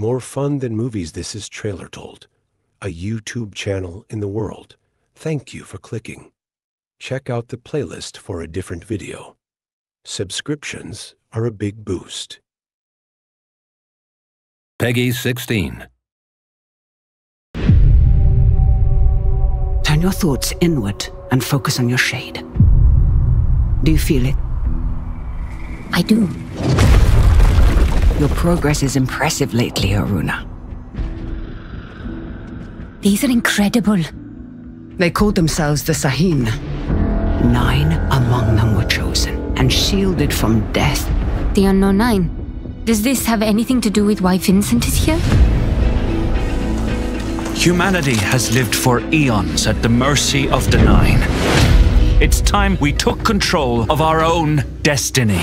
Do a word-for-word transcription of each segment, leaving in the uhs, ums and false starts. More fun than movies, this is Trailer Told, a YouTube channel in the world. Thank you for clicking. Check out the playlist for a different video. Subscriptions are a big boost. Peggy sixteen. Turn your thoughts inward and focus on your shade. Do you feel it? I do. Your progress is impressive lately, Aruna. These are incredible. They called themselves the Sahin. Nine among them were chosen and shielded from death. The unknown nine. Does this have anything to do with why Vincent is here? Humanity has lived for eons at the mercy of the nine. It's time we took control of our own destiny.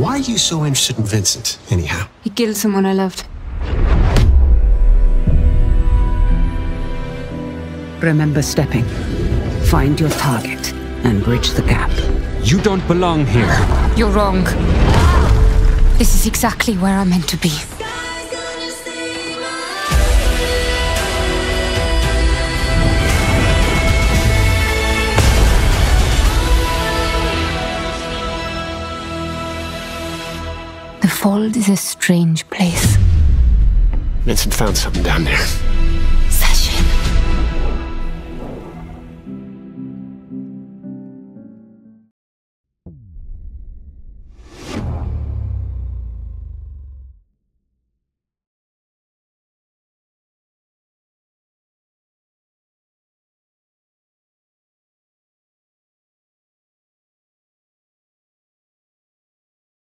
Why are you so interested in Vincent, anyhow? He killed someone I loved. Remember stepping. Find your target and bridge the gap. You don't belong here. You're wrong. This is exactly where I'm meant to be. The Fold is a strange place. Vincent found something down there.